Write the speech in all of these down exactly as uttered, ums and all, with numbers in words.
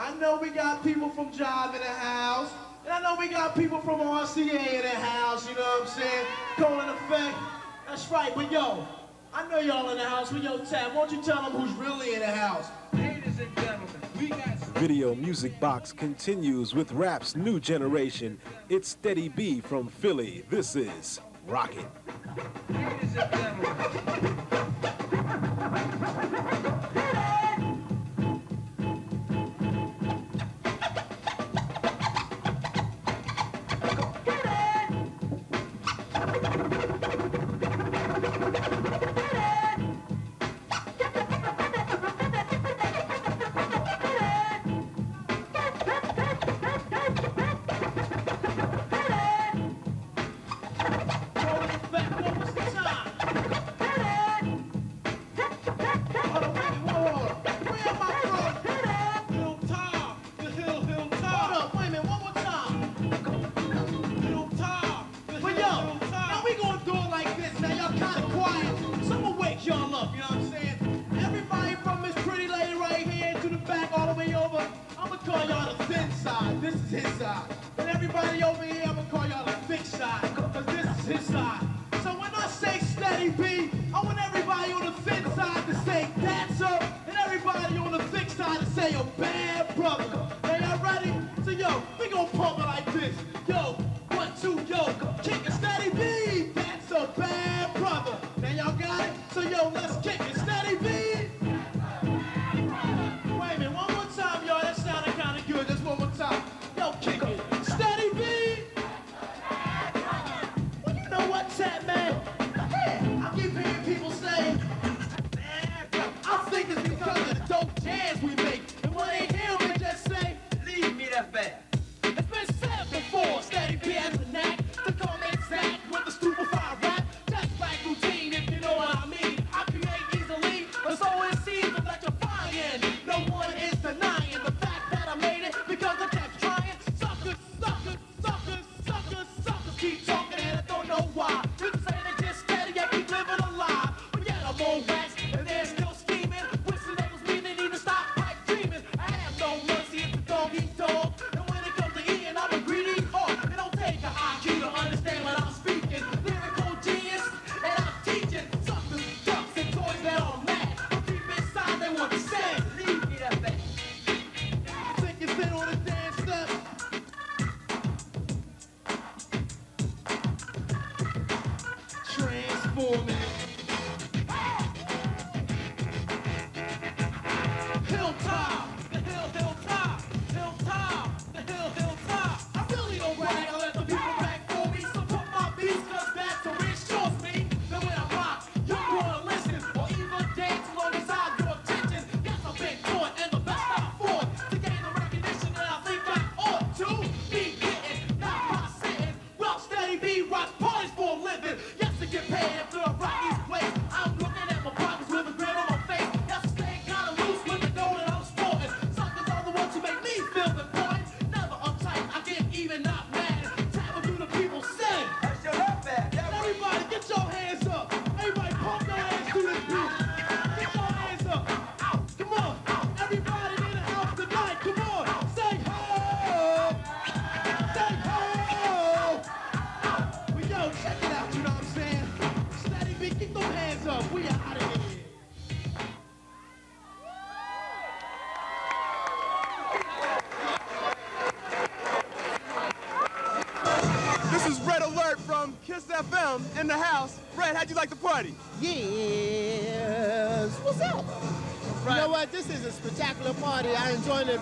I know we got people from Jive in the house, and I know we got people from R C A in the house, you know what I'm saying? Colin Effect, that's right, but yo, I know y'all in the house, but yo, Tab, won't you tell them who's really in the house? Ladies and gentlemen, we got... Video Music Box continues with rap's new generation. It's Steady B from Philly. This is Rocket. Ladies and gentlemen.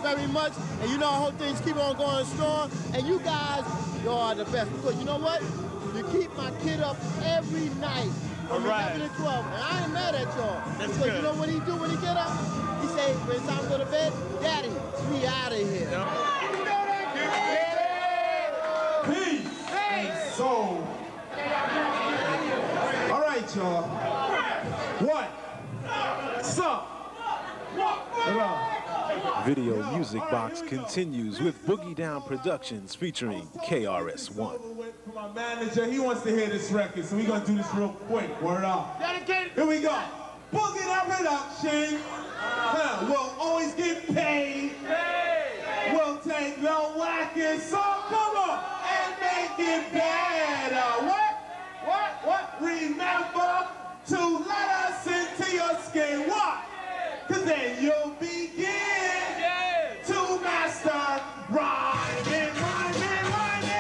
Very much, and you know, I hope things keep on going strong, and you guys, you are the best, because you know what, you keep my kid up every night from right. eleven to twelve, and I ain't mad at y'all, because good. You know what he do when he get up? He say, when it's time to go to bed, Daddy, we out of here. Yeah. Peace. Peace. So, all right, y'all, what's up? Hello. Video Music Box continues with Boogie Down Productions featuring K R S One. My manager, he wants to hear this record, so we're gonna do this real quick. Word up. Here we go. Boogie Down Productions. Huh, we'll always get paid. Hey. making some, come on, and make it better. What? What? What? Remember to let us into your skin. What? Cause then you'll begin to master rhyming, rhyming, rhyming.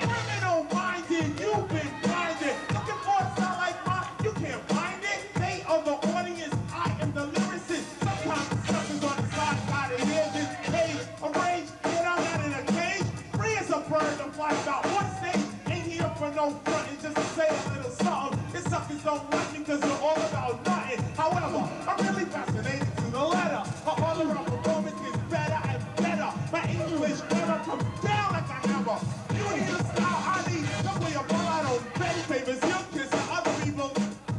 Criminal minded, you've been blinded. Looking for a sound like mine, you can't find it. They are the audience, I am the lyricist. Sometimes the stuff is on the side, got it is this page. Arrange, get out out in a cage. Free as a bird that flies out one stage. Ain't here for no front, it's just to say a little something. This suckers don't like me cause they're all about nothing. However, I'm really fascinated to the letter. Her all-around performance gets better and better. My English never comes down like I never. You hear the style I need. Don't play a ball, I don't bet it. Favors your kiss to other people.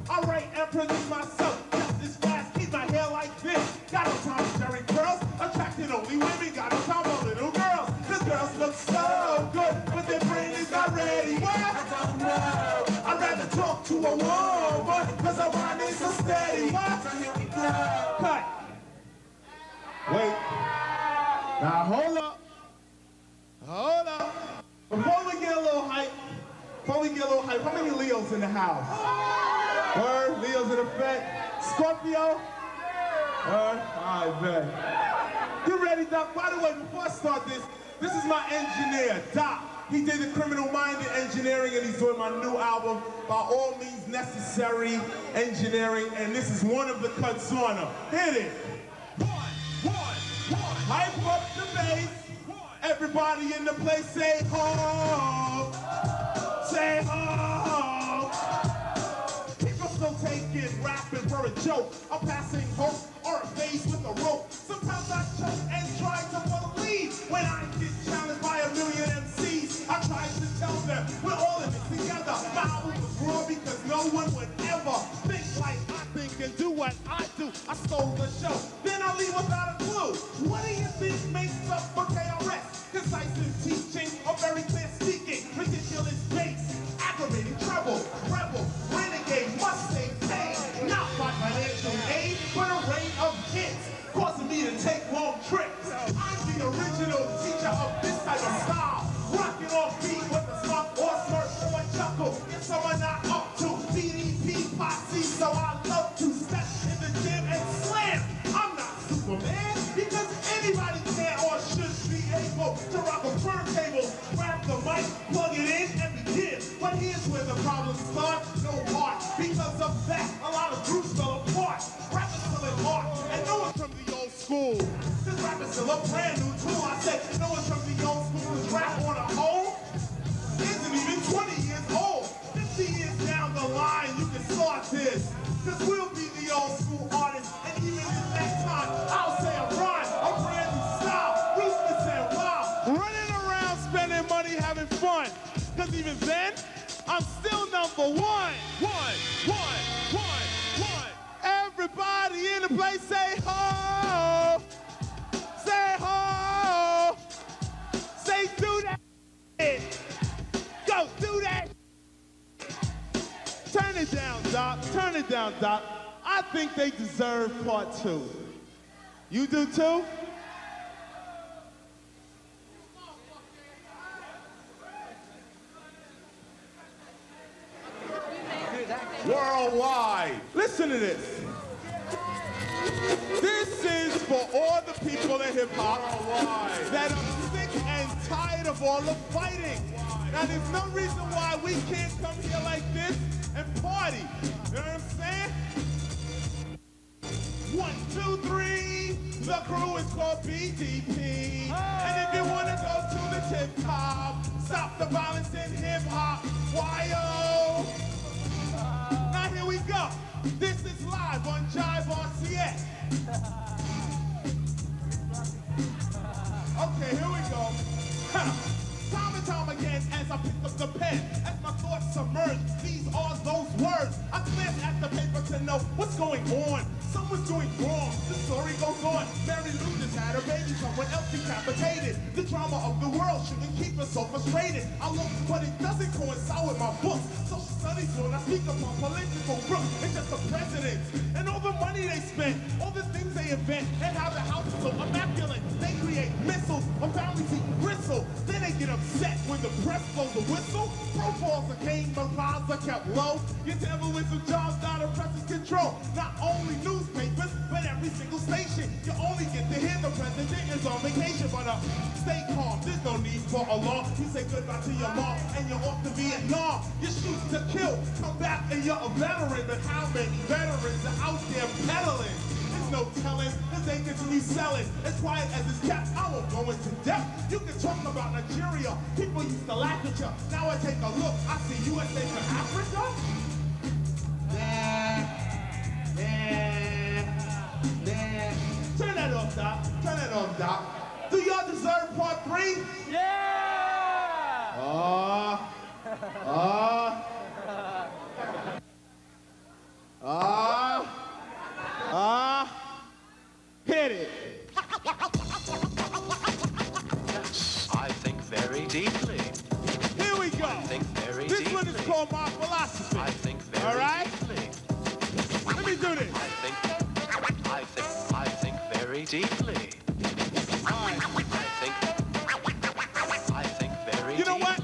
I write and produce myself. Just this fast, keep my hair like this. Got no time for Jerry curls. Attracted only women, got no time for little girls. The girls look so good, but their brain is not ready. What? I don't know. I'd rather talk to a wall, but cause I want it so steady. What? So here we go. Cut. Wait. Now hold up. Hold up. Before we get a little hype, before we get a little hype, how many Leos in the house? Word, Leos in effect. Scorpio? Word, I bet. You ready, Doc? By the way, before I start this, this is my engineer, Doc. He did the Criminal Minded engineering and he's doing my new album, By All Means Necessary Engineering, and this is one of the cuts on him. Hit it. One, one, one. Hype up the bass. Everybody in the place say ho. Say ho. People still taking rapping for a joke. I'm passing hope or a face with a rope. Sometimes I choke and try to believe when I get challenged by a million M Cs. I try to tell them we're all in it together. My album was raw because no one would ever think like I think and do what I do. I stole the show, then I leave without a clue. What do you think makes up for K R S? Decisive teaching or very clear speaking. Ridiculous bass, aggravating trouble, rebel, renegade, must say pain. Not by financial aid, but a rain of hits, causing me to take long trips. I'm the original teacher of this type of style. Rocking off beat with a slump or smirk or a chuckle. If someone not up to D D P posse, so I love to step in the gym and slam. I'm not Superman, because anybody can or should be able to rock a turntable, grab the mic, plug it in, and begin. But here's where the problem starts, no heart. Because of that, a lot of groups fell apart. Rappers still in heart, and no one from the old school. This rap is still a brand new tool. I said, no one from the old school is rap on a whole. Isn't even twenty years old. fifty years down the line, you can start this. Cause we'll be the old school artists. And even in that time, I'll say a rhyme, a brand new style. Ruthless and wild. Running around, spending money, having fun. Cause even then, I'm still number one. One, one, one, one. Everybody in the place say ho. Say ho, say do that shit. Go do that shit. Turn it down, Doc, turn it down, Doc. I think they deserve part two. You do too? Worldwide, listen to this. This is for all the people in hip-hop that are sick and tired of all the fighting. Now, there's no reason why we can't come here like this and party. You know what I'm saying? One, two, three. The crew is called B D P. And if you want to go to the tip-top, stop the violence in hip-hop. Why-oh? Now, here we go. This is live on Jive R C A. Okay, here we go. Time and time again as I pick up the pen, as my thoughts submerge, these are those words. I glance at the paper to know what's going on. Someone's doing wrong, the story goes on. Mary Lou just had her baby, someone else decapitated. The drama of the world shouldn't keep us so frustrated. I look, but it doesn't coincide with my books. Social studies when I speak about political groups. It's just the presidents and all the money they spend, all the things they invent, and how the house is so immaculate. They create missiles, a family's eating gristle. They but rhymes are kept low. You're dealing with some jobs that oppresses control. Not only newspapers, but every single station. You only get to hear the president is on vacation. But uh, stay calm, there's no need for a law. You say goodbye to your mom, and you're off to Vietnam. You shoot to kill, come back, and you're a veteran. But how many veterans are out there peddling? No telling, cause they continue selling. As quiet as it's kept, I won't go into depth. You can talk about Nigeria. People used to laugh at you. Now I take a look. I see U S A to Africa. Nah, nah, nah. Turn that off, Doc. Turn that off, Doc. Do y'all deserve part three? Yeah! Ah, uh, ah, uh, ah. Uh. Ah, uh, hit it. I think very deeply. Here we go. I think very this deeply. This one is called My Philosophy. I think very all right? deeply. Let me do this. I think, I think, I think very deeply. All right. I think, I think very deeply. You know what?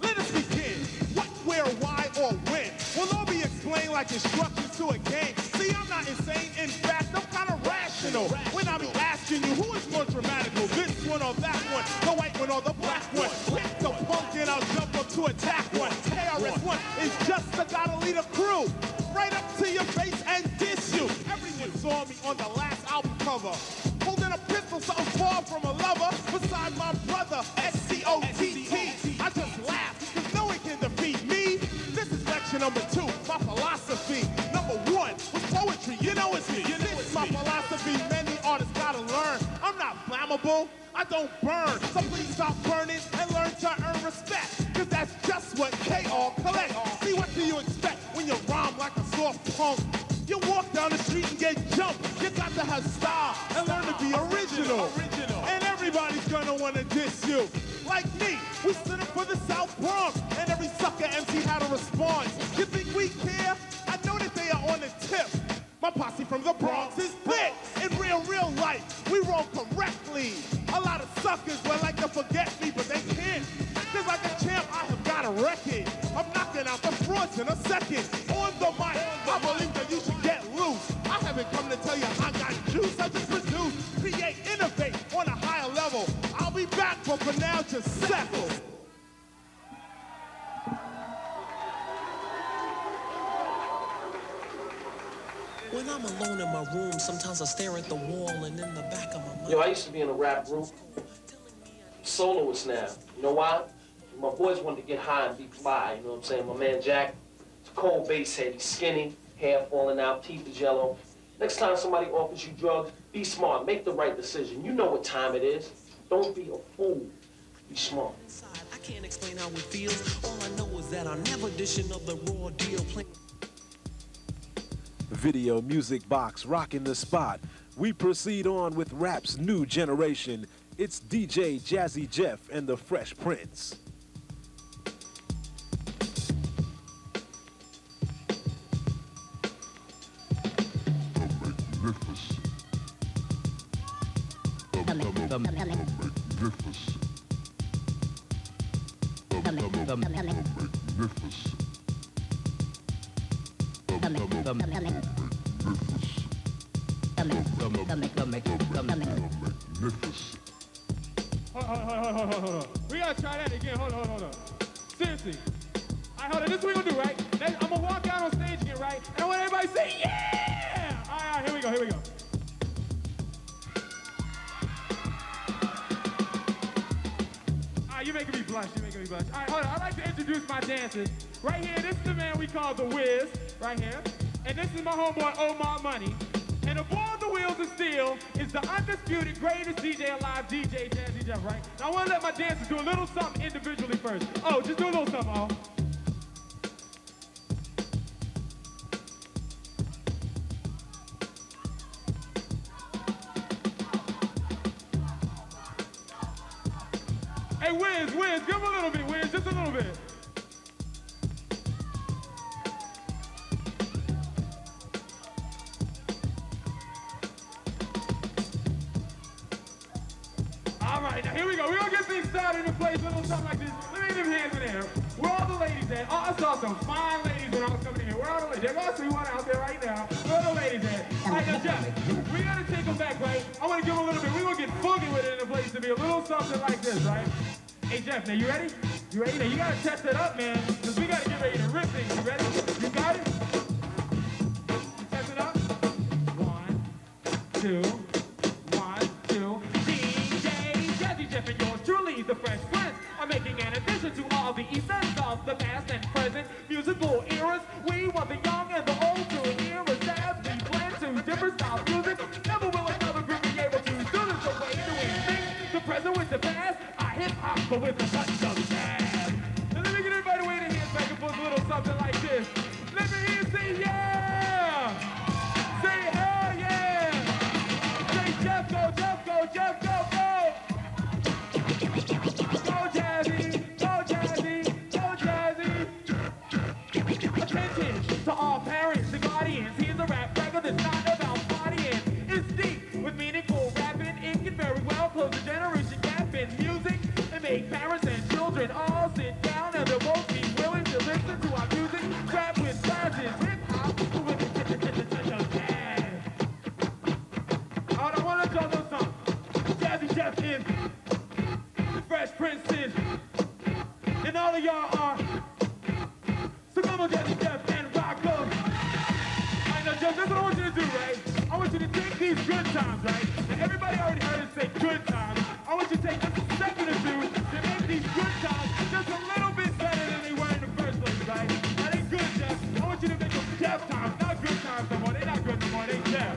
Let us begin. What, where, why, or when will all be explained like instructions to a game. I'm not insane, in fact, I'm kind of rational. When I be asking you, who is more dramatical? This one or that one? The white one or the black one? Pick the punk and I'll jump up to attack one. K R S One is just the guy to lead a crew. Right up to your face and diss you. Everyone saw me on the last album cover. Holding a pistol so far from a lover. Beside my brother, S C O T T. I just laugh, because no one can defeat me. This is lecture number two, my philosophy. Number one. Poetry, you know it's me. You know it's my philosophy. Many artists gotta learn. I'm not flammable. I don't burn. So please stop burning and learn to earn respect. Cause that's just what K R collects. See, what do you expect when you rhyme like a soft punk? You walk down the street and get jumped. You got to have style and learn to be original. And everybody's gonna wanna diss you. Like me, we stood up for the South Bronx, and every sucker M C had a response. You think we care? I know that they are on the tip. My posse from the Bronx is big. In real, real life, we roll correctly. A lot of suckers would like to forget me, but they can't. Cause like a champ, I have got a record. I'm knocking out the frauds in a second. On the mic, I believe that you should get loose. I haven't come to tell you I got juice. I just produce, create, innovate on a higher level. I'll be back, but for now, just settle. When I'm alone in my room, sometimes I stare at the wall and in the back of my mind. Yo, I used to be in a rap group. Soloist now. You know why? My boys wanted to get high and be fly, you know what I'm saying? My man Jack, it's a cold bass head. He's skinny, hair falling out, teeth is yellow. Next time somebody offers you drugs, be smart. Make the right decision. You know what time it is. Don't be a fool. Be smart. I can't explain how it feels. All I know is that I'm never dishing up the raw deal. Video Music Box rocking the spot. We proceed on with rap's new generation. It's D J Jazzy Jeff and the Fresh Prince. The magnificent. The magnificent. Hold on, hold on, hold on, hold on. We gotta try that again. Hold on, hold on. Seriously. All right, hold on. This is what we're gonna do, right? Next, I'm gonna walk out on stage again, right? And I want everybody to say, yeah! All right, all right, here we go, here we go. All right, you're making me blush, you're making me blush. All right, hold on. I'd like to introduce my dancers. Right here, this is the man we call The Wiz, right here. And this is my homeboy, Omar Money. And aboard the wheels of steel is the undisputed greatest D J alive, D J Jazzy Jeff, right? Now I want to let my dancers do a little something individually first. Oh, just do a little something, all. Hey, Wiz, Wiz, give him a little bit, Wiz, just a little bit. All right, now here we go. We're going to get things started in place, little stuff like this. Let me get them hands in the air. Where all the ladies at? Oh, I saw some fine ladies when I was coming in here. Where all the ladies? There must be one out there right now. Where are the ladies at? All right, now, Jeff, we got to take them back, right? I want to give them a little bit. We're going to get funky with it in the place to be a little something like this, right? Hey, Jeff, now you ready? You ready? Now you got to test it up, man, because we got to get ready to rip things. You ready? You got it? You test it up? One, two, one, two. D J Jazzy Jeff and yours truly, the Fresh Prince, are making an addition to all the events of the past and present musical eras. We want the young and the old to hear us as we plan to different styles of music. Never will another group be able to do this the way that we think. The present with the past, our hip hop, but with the touch of jazz. Now let me get everybody way to hands back and forth a little something like this. Let me hear you say yeah! Say hell yeah! Say Jeff go, Jeff go, Jeff go, go! Go Jazzy, go Jazzy, go Jazzy! Attention to all parents and guardians. Here's a rap record that's not about partying. It's deep with meaningful rapping. It can very well close the generation gap in music and make parents and children all sit down and they'll both be willing to listen to our music. Rap with classes, hip-hop with jazz. I want to tell you something. Jazzy Jeff is, the Fresh Prince is, and all of y'all are. So come on, Jazzy Jeff, and rock up. All right, now, Jeff, that's what I want you to do, right? I want you to take these good times, right? Now, everybody already heard it say good times. I want you to take just a second or two to make these good times just a little bit better than they were in the first place, right? Now, they good, Jeff. I want you to make them Jeff times, not good times no more. They're not good no more. They Jeff.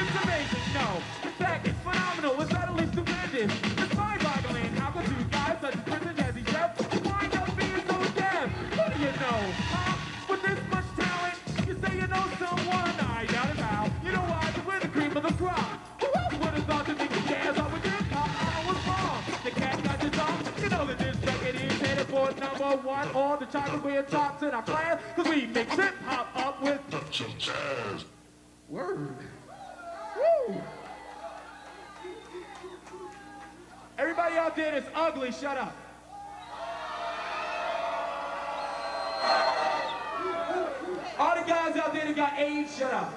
It's amazing, no. In fact, it's phenomenal. It's utterly stupendous. It's mind-boggling. How could you guys such a person as he Jeff wind up being so deaf? What do you know? Huh? With this much talent, you say you know someone. I doubt it how. You know why? Because we're the cream of the crop. Who else would have thought that these jazz up with this pop? I was wrong. The cat got your dog. You know that this jacket is headed for number one. All the chocolate we had chops in our class. Because we mix hip hop up with jazz. Word. Woo! Everybody out there that's ugly, shut up. All the guys out there that got AIDS, shut up.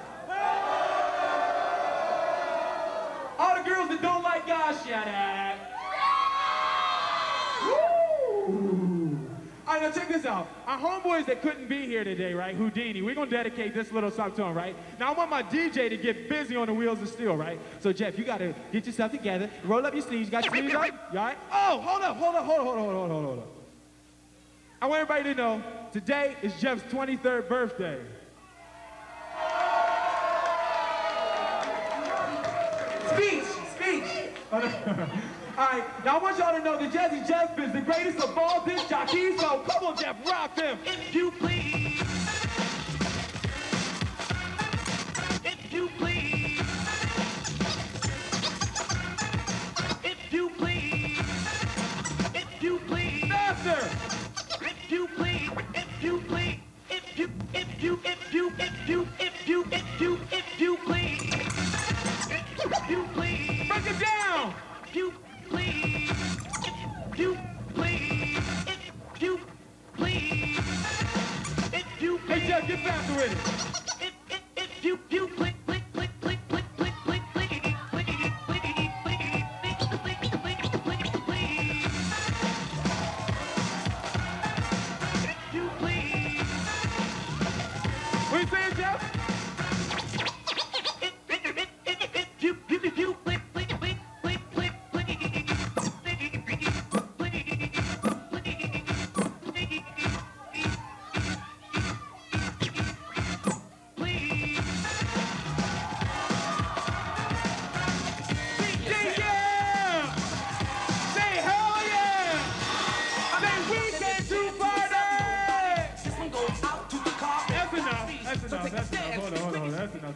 All the girls that don't like guys, shut up. Woo! All right, now check this out. Our homeboys that couldn't be here today, right? Houdini, we're gonna dedicate this little song to him, right? Now I want my D J to get busy on the wheels of steel, right? So Jeff, you gotta get yourself together, roll up your sleeves, you got your sleeves up, you all right? Oh, hold up, hold up, hold up, hold up, hold up, hold up, hold up. I want everybody to know, today is Jeff's twenty-third birthday. Speech, speech. All right, now I want y'all to know that Jazzy Jeff is the greatest of all disc jockeys, so come on, Jeff, rock them. If you please. If you please. If you please. If you please. Faster. If you please. If you please. If you, if you, if you, if you, if you, if you, if you please. If you please. Break it down. If you please, if you please, if you please, if you please. Hey Jeff, get faster with it. If, if, if you, you please, please, please, please, please, please, please, please, please, please, please, please, please. If you please. What are you saying, Jeff?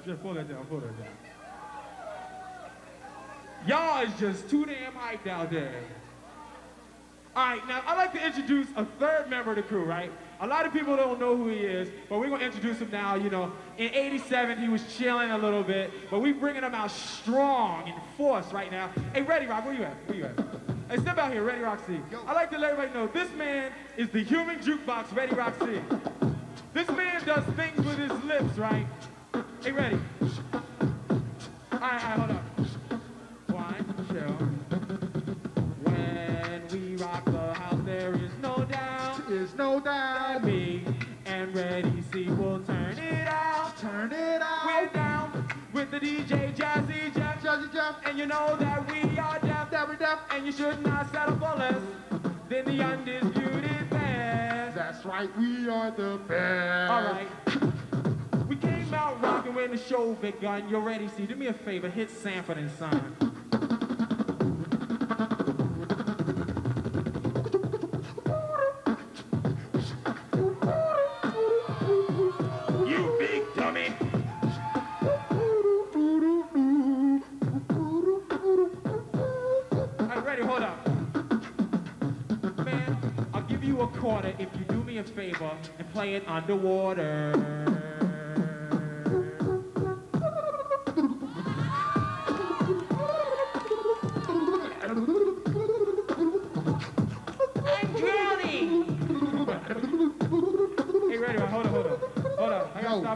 Just pull that down, pull that down. Y'all is just too damn hyped out there. All right, now I'd like to introduce a third member of the crew, right? A lot of people don't know who he is, but we're going to introduce him now. You know, in eighty-seven, he was chilling a little bit, but we're bringing him out strong and force right now. Hey, Ready Rock, where you at? Where you at? Hey, step out here, Ready Rock C. I'd like to let everybody know, this man is the human jukebox, Ready Rock C. This man does things with his lips, right? Hey, Ready. All right, all right, hold up. One, two. When we rock the house, there is no doubt. There's no doubt. Me and Ready C will turn it out. Turn it out. We're down with the D J Jazzy Jeff. Jazzy Jeff. And you know that we are deaf. That we're deaf. And you should not settle for less than the undisputed best. That's right. We are the best. All right. We came out rocking when the show begun. You're ready, see? Do me a favor, hit Sanford and Son. You big dummy! All right, Ready, hold up. Man, I'll give you a quarter if you do me a favor and play it underwater.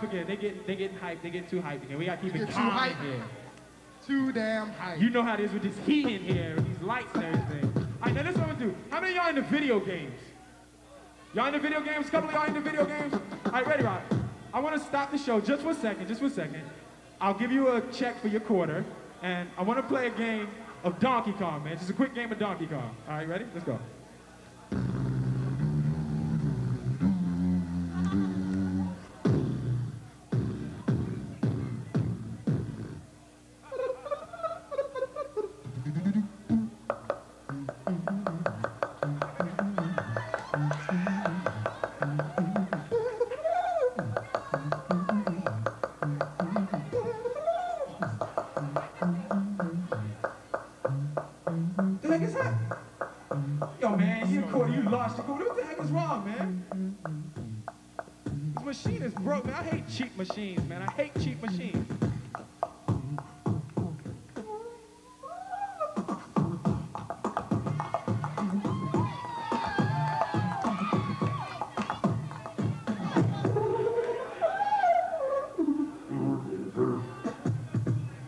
Again. They get they getting hyped. They get too hyped again. We gotta keep it get calm too in here. Too damn hyped. You know how it is with this heat in here, with these lights and everything. All right, now this is what I'm gonna do. How many of y'all into video games? Y'all into video games? A couple of y'all into video games? All right, Ready Rock. I want to stop the show just for a second. Just for a second. I'll give you a check for your quarter, and I want to play a game of Donkey Kong, man. Just a quick game of Donkey Kong. All right, ready? Let's go. Machines, man. I hate cheap machines.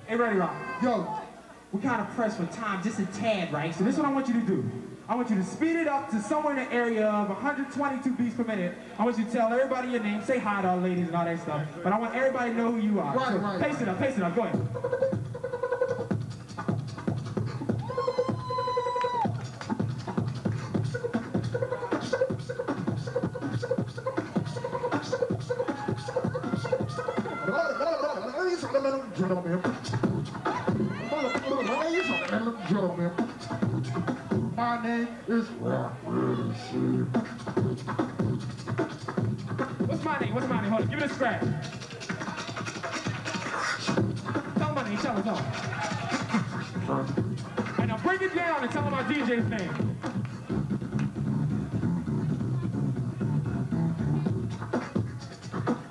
Hey, Ready Rock. Yo, we're kind of pressed for time, just a tad, right? So this is what I want you to do. I want you to speed it up to somewhere in the area of one hundred twenty-two beats per minute. I want you to tell everybody your name, say hi to all the ladies and all that stuff. But I want everybody to know who you are. Right, so right, pace right. it up, pace it up, go ahead. My name is Rock Ready C. What's my name? What's my name? Hold on, give it a scratch. Tell my name, tell us all. And now break it down and tell them our D J's name.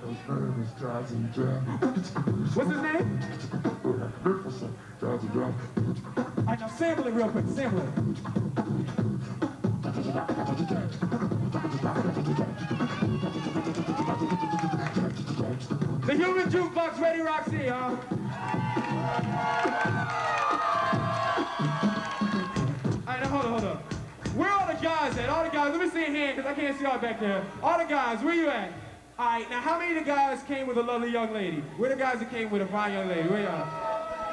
His name is Jazzy Jeff. What's his name? Magnificent Jazzy Jeff. All right, now sample it real quick, sample it. The human jukebox, Ready Rock C, y'all. All right, now hold up, hold up. Where are the guys at? All the guys, let me see a hand, because I can't see y'all back there. All the guys, where you at? All right, now how many of the guys came with a lovely young lady? Where the guys that came with a fine young lady? Where y'all?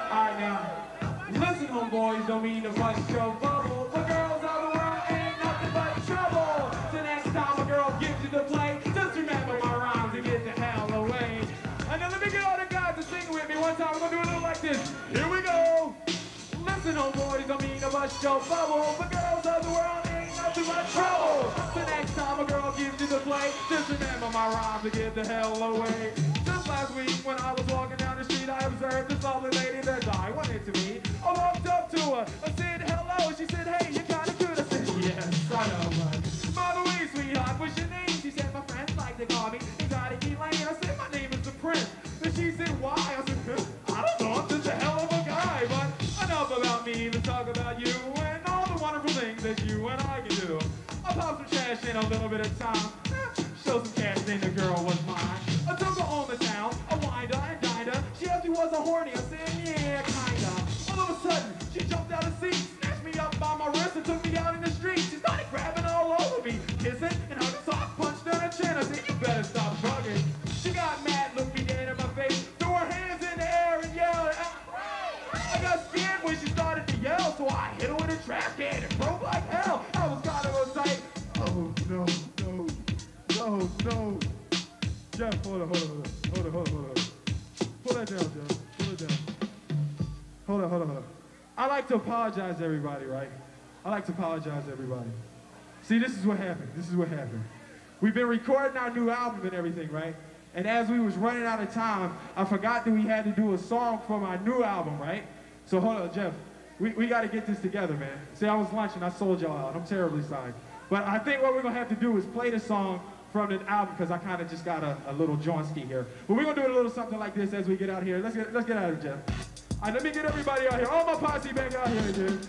All right, now, listen, homeboys, don't mean to bust your bubble. But girls all the world ain't nothing but trouble. So next time a girl gives you the play, just remember my rhymes and get the hell away. And now let me get all the guys to sing with me one time. We're gonna do a little like this. Here we go. Listen, homeboys, don't mean to bust your bubble. But girls all the world ain't nothing but trouble. So next time a girl gives you the play, just remember my rhymes and get the hell away. Just last week when I was walking down the street, I observed this lovely lady that died. What hit to me? I walked up to her, I said hello, she said hey, you're kinda good, I said yes, I know, mother, we sweetheart, what's your name? She said my a little bit of time. Show some cash, then the girl was mine. I took her on the town, a winder and diner. She actually wasn't horny, I said, yeah, kinda. All of a sudden, she jumped out of the seat, snatched me up by my wrist and took me out in the street. She started grabbing all over me, kissing and hugging, so I punched her in her chin. I said, you better stop drugging. She got mad, looked me dead in my face, threw her hands in the air and yelled, ah. I got scared when she started to yell, so I hit her with a trash can and broke like hell. I was kind of tight. Oh, no, no, no, no. Jeff, hold on, hold on, hold on, hold on, hold on. Pull that down, Jeff, pull it down. Hold on, hold on, hold on. I like to apologize to everybody, right? I like to apologize to everybody. See, this is what happened, this is what happened. We've been recording our new album and everything, right? And as we was running out of time, I forgot that we had to do a song for my new album, right? So hold on, Jeff, we, we gotta get this together, man. See, I was lunching, I sold y'all out, I'm terribly sorry. But I think what we're gonna have to do is play the song from the album, because I kind of just got a, a little Johnski here. But we're gonna do a little something like this as we get out here. Let's get, let's get out of here, Jeff. All right, let me get everybody out here. All my posse back out here, dude.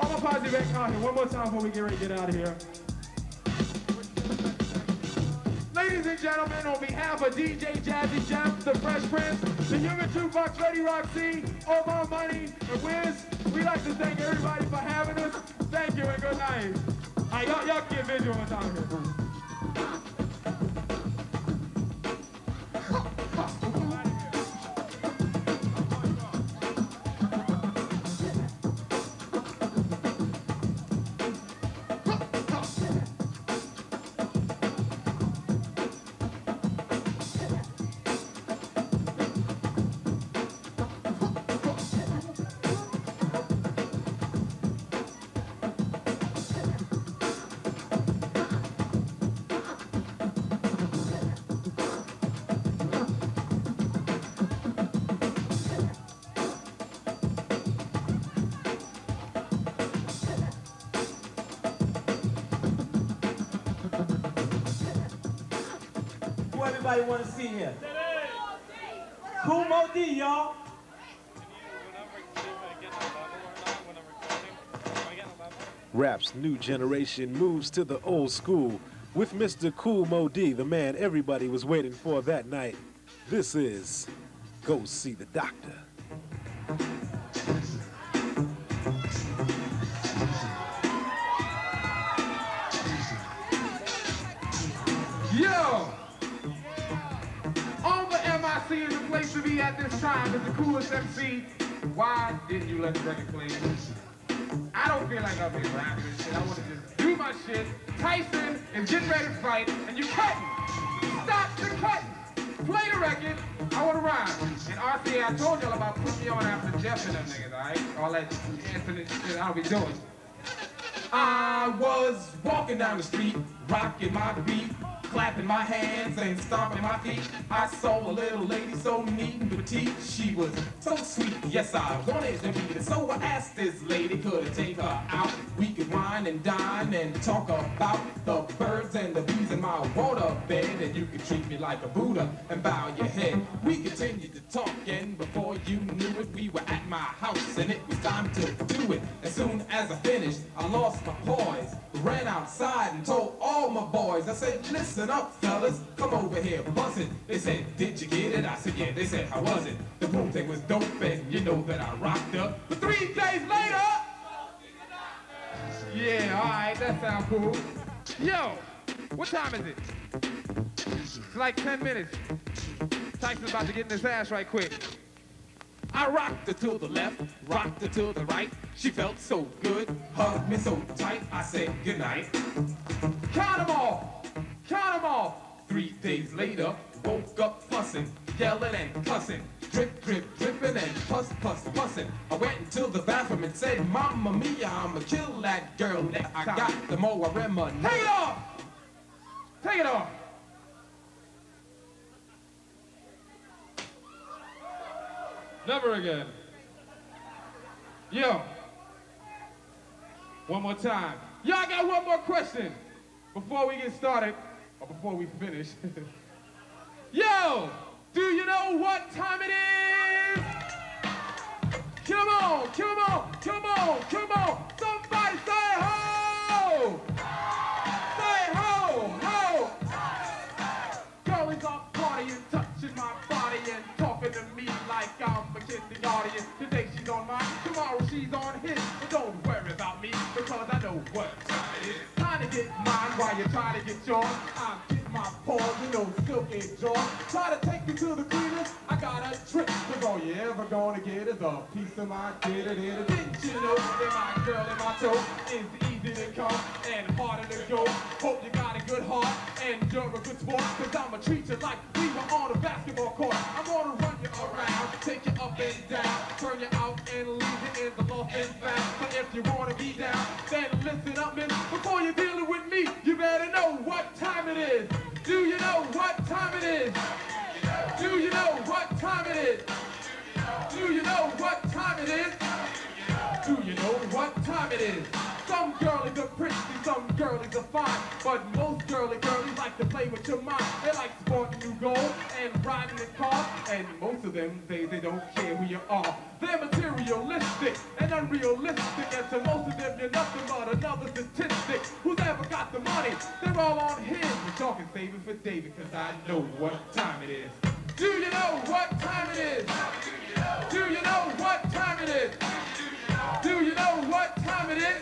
All my posse back out here. One more time before we get ready to get out of here. Ladies and gentlemen, on behalf of D J Jazzy Jeff, the Fresh Prince, the Human Jukebox, Ready Rock C, All My Money, and Wiz, we'd like to thank everybody for having us. Thank you and good night. All right, y'all, y'all can get visual on time here. Everybody want to see here. Kool Moe Dee, y'all. Rap's new generation moves to the old school with Mister Kool Moe Dee, the man everybody was waiting for that night. This is Go See the Doctor. In the place to be at this time is the coolest M C. Why didn't you let the record play? I don't feel like I've been rapping and shit. I want to just do my shit. Tyson is getting ready to fight, and you cutting. Stop the cutting. Play the record. I want to rhyme. And R C A, I told y'all about putting me on after Jeff and them niggas, all right? All that infinite shit I'll be doing. I was walking down the street, rocking my beat, clapping my hands and stomping my feet. I saw a little lady so neat and petite. She was so sweet. Yes, I was on edge and beat. So I asked this lady, could I take her out? We could wine and dine and talk about the birds and the bees in my water bed. And you could treat me like a Buddha and bow your head. We continued to talk, and before you knew it, we were at my house and it was time to do it. As soon as I finished, I lost my poise, ran outside and told all my boys. I said, listen up, fellas, come over here, buzz it. They said, did you get it? I said, yeah. They said, how was it? The boom thing was dope, and you know that I rocked up. But three days later, yeah, all right, that sounds cool. Yo, what time is it? It's like ten minutes. Tyson's about to get in his ass right quick. I rocked her to the left, rocked her to the right. She felt so good, hugged me so tight. I said, good night. Count them all. Count them all. Three days later, woke up fussing, yelling and cussing, drip, drip, dripping and puss, puss, pussing. I went into the bathroom and said, Mamma Mia, I'ma kill that girl. That I got the more I reminisce. Take it off! Take it off! Never again. Yo. One more time. Yo, I got one more question before we get started. Or before we finish. Yo, do you know what time it is? Come on, come on, come on, come on. Somebody say ho! Say ho! try to get yours. I get my paws and those silky jaws. Try to take you to the cleaners. I got a trick. Cause all you ever gonna get is a piece of my ditter ditter. Didn't you know that my girl and my toe is easy to come and harder to go? Hope you got a good heart and you're a good sport. Cause I'ma treat you like we were on a basketball court. I'm gonna run you around, take you up and down, turn you out and leave you in the lost and found. But if you wanna be down, then listen up, man. Before you're dealing with me, you better know what time it is. Do you know what time it is? Do you know what time it is? Do you know what time it is? Do you know what time it is? Some girlies are pretty, some girlies are fine, but most girly girlies like to play with your mind. They like sporting new gold and riding the car, and most of them say they don't care who you are. They're materialistic and unrealistic, and to most of them you're nothing but another statistic. Who's ever got the money? They're all on his, but y'all can save it for David, cause I know what time it is. Do you know what time it is? Do you know what time it is? Do you know what time it is?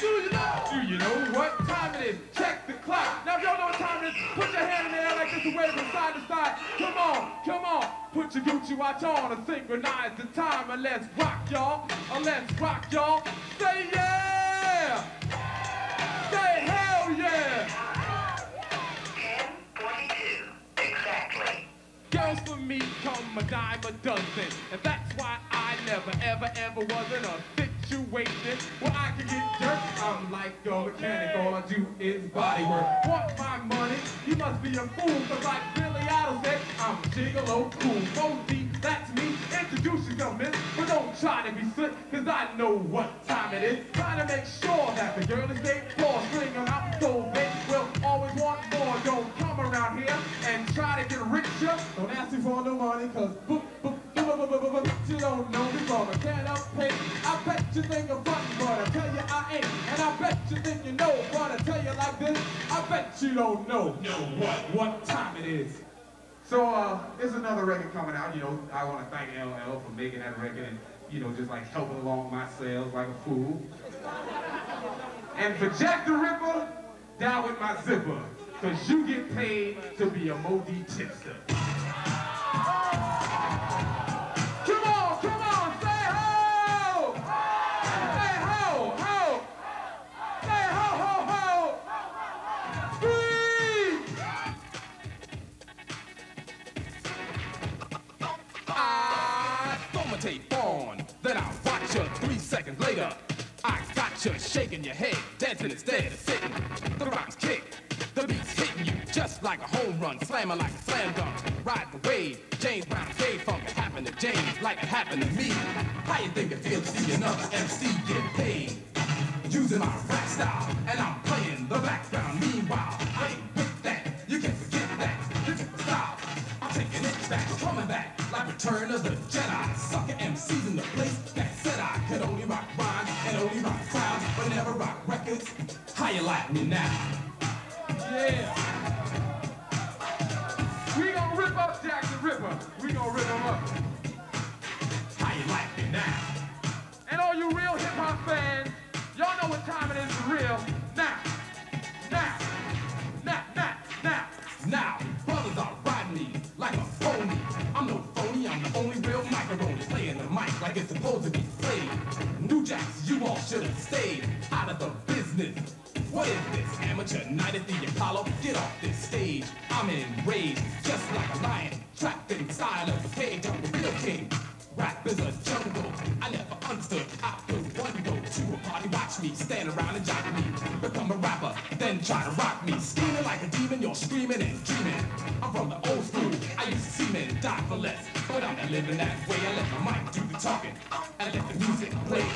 Do you know? Do you know what time it is? Check the clock. Now if y'all know what time it is, put your hand in the air like this and wave from side to side. Come on, come on. Put your Gucci watch on and synchronize the time. And let's rock, y'all. And let's rock, y'all. Say yeah! Say hell yeah! ten forty-two, exactly. Girls for me come a dime a dozen, and that's why I never, ever, ever was in a situation where I could get jerked. I'm like a mechanic, all I do is body work. Want my money? You must be a fool, cause like Billy Idol said, I'm gigolo, Kool Moe Dee, that's me. Introduce yourself, miss, but don't try to be slick, cause I know what time it is. Try to make sure that the girl is made for, sling them out so they will always want more. Don't come around here and try to get richer. Don't ask me for no money, cause boop, boop, boop, boop, boop, boop, boop, you don't know me from a can of paint. I bet you think I'm funny, but I tell you I ain't. And I bet you think you know, but I tell you like this, I bet you don't know, know what, what time it is. So, uh, there's another record coming out, you know, I want to thank L L for making that record and, you know, just like helping along my sales like a fool. And for Jack the Ripper, down with my zipper, cause you get paid to be a Moe Dee tipster. Come on, come on, say ho! Say ho, ho! Say ho, ho, ho! Squeeze! I throw my tape on, then I watch you three seconds later. I got you shaking your head, dancing instead of sitting. The rock's kick, the beat's hitting you just like a home run, slamming like a slam dunk. Ride the wave, James Brown, K-Funk, it happened to James like it happened to me. How you think it feels to see another M C get paid? Using my rap style, and I'm playing the background. Meanwhile, I ain't with that, you can't forget that. You can't stop, I'm taking it back, coming back like Return of the Jedi. Sucker M Cs in the place that said I could only rock rhymes and only rock crowds, but never rock records. How you like me now? Yeah. We gon' rip up Jack the Ripper. We gon' rip him up. How you like it now? And all you real hip-hop fans, y'all know what time it is for real. Now, now, now, now, now, now. Brothers are riding me like a phony. I'm no phony, I'm the only real microphone. Playing the mic like it's supposed to be played. New Jacks, you all should've stayed out of the business. What is this? Amateur night at the Apollo? Get off this stage. I'm enraged, just like a lion, trapped inside of a cage. I'm a real king. Rap is a jungle. I never understood. I could one go to a party, watch me, stand around and jock me. Become a rapper, then try to rock me. Screaming like a demon, you're screaming and dreaming. I'm from the old school. I used to see men die for less, but I'm not living that way. I let the mic do the talking, and let the music play.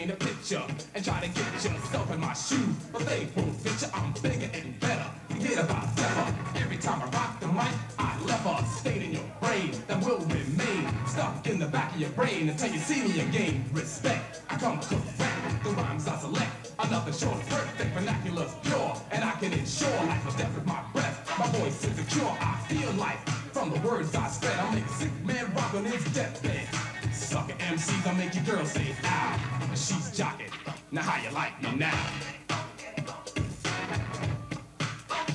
A picture and try to get yourself in my shoes, but they won't fit you. I'm bigger and better. Forget about ever. Every time I rock the mic, I left a stain in your brain that will remain stuck in the back of your brain until you see me again. Respect, I come correct. The rhymes I select are nothing short of perfect. Vernacular's pure, and I can ensure life or death with my breath. My voice is a cure, I feel life. From the words I spread, I make a sick man rock on his deathbed. Sucker M Cs, I make your girl say, ow. And she's jocking, now how you like me now?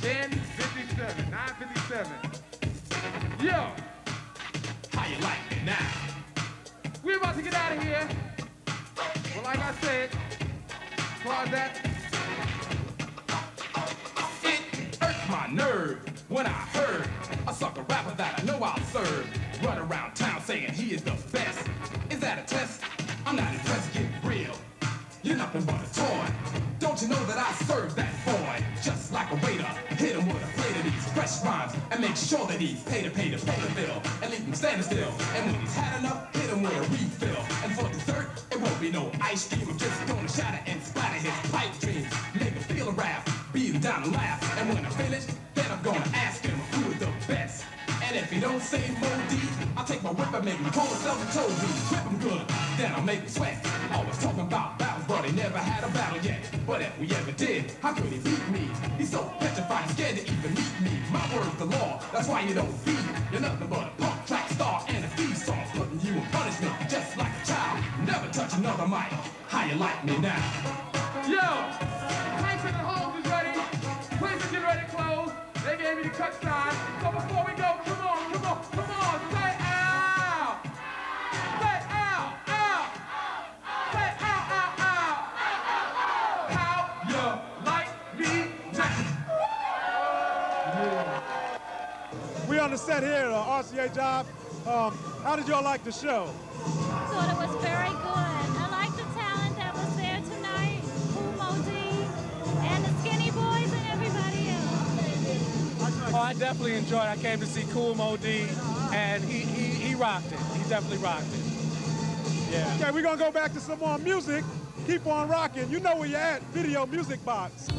ten fifty-seven, nine fifty-seven. Yo! How you like me now? We're about to get out of here. Well, like I said, as far as that, it irked my nerve when I heard a sucker rapper that I know I'll serve run around town saying he is the best. Is that a test? I'm not impressed, get real. You're nothing but a toy. Don't you know that I serve that boy just like a waiter? Hit him with a plate of these fresh rhymes and make sure that he's pay to pay to pay the bill and leave him standing still. And when he's had enough, hit him with a refill. And for dessert, it won't be no ice cream. I'm just gonna shatter and splatter his pipe dreams. Make him feel a raft, beat him down and laugh. And when I finish, then I'm gonna ask him who is the best. And if he don't say Moe Dee, I'll take my whip and make him pull himself and toe me. Whip him good, then I'll make him sweat. Always talking about battles, but he never had a battle yet. But if we ever did, how could he beat me? He's so petrified, scared to even meet me. My word's the law, that's why you don't feed. You're nothing but a punk track star and a thief song. Putting you in punishment, just like a child. Never touch another mic, how you like me now? Yo, Hanks and the Holmes is ready. Places get ready to close. They gave me the cut sign. So before we go, come on, come on, come on, say ow! Say ow, ow! Say ow, ow, ow! How you like me now? We on the set here at uh, R C A Jive. Um, how did y'all like the show? I thought it was very good. I like the talent that was there tonight. Kool Moe Dee and the Skinny Boys and everybody else. Oh, I definitely enjoyed it. I came to see Kool Moe Dee, and he, he, he rocked it. He definitely rocked it. Yeah. Okay, we're going to go back to some more music. Keep on rocking. You know where you're at, Video Music Box.